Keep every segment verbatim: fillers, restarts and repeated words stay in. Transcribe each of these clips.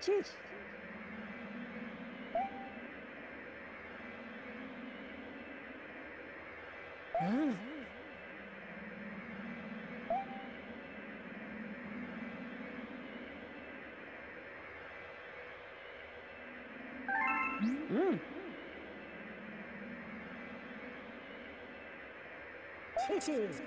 Cheers. Huh? Mm. Cheers. Cheese.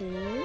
起。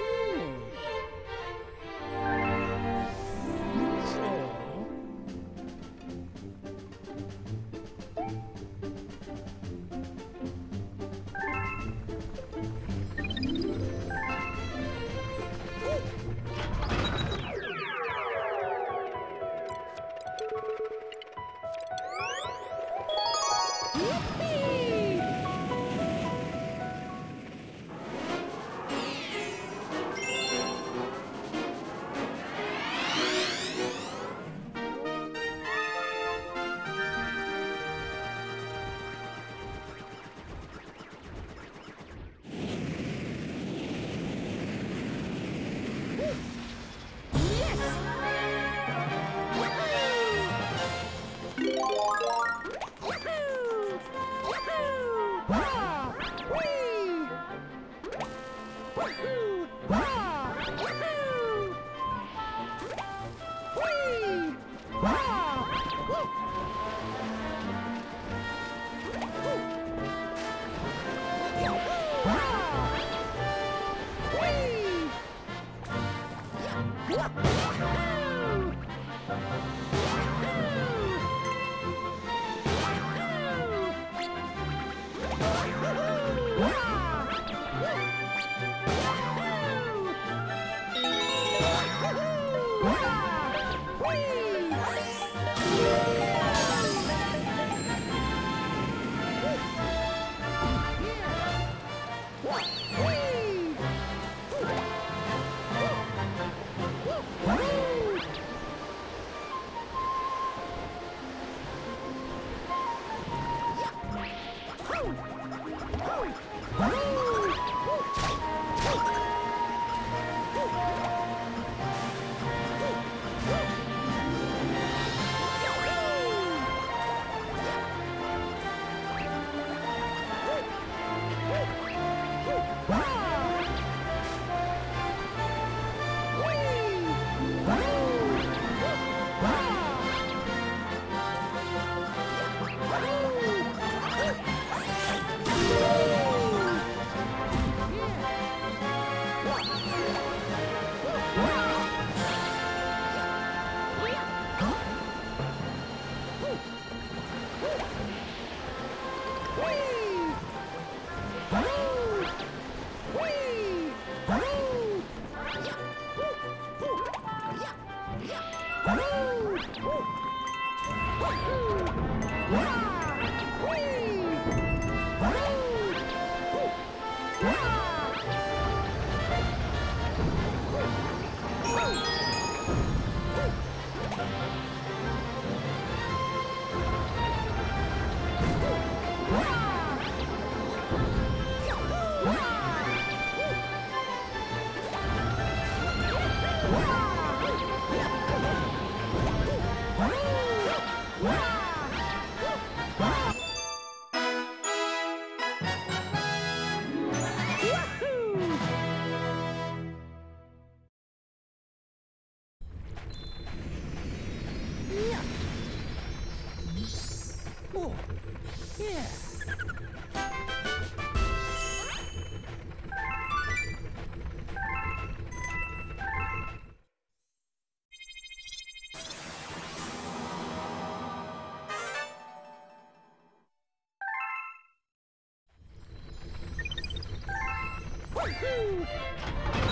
Woo!